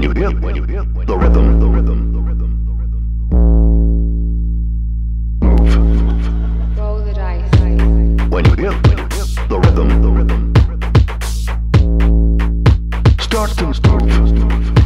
when you hear the rhythm, move. Roll the dice. When you hear the rhythm, start to move.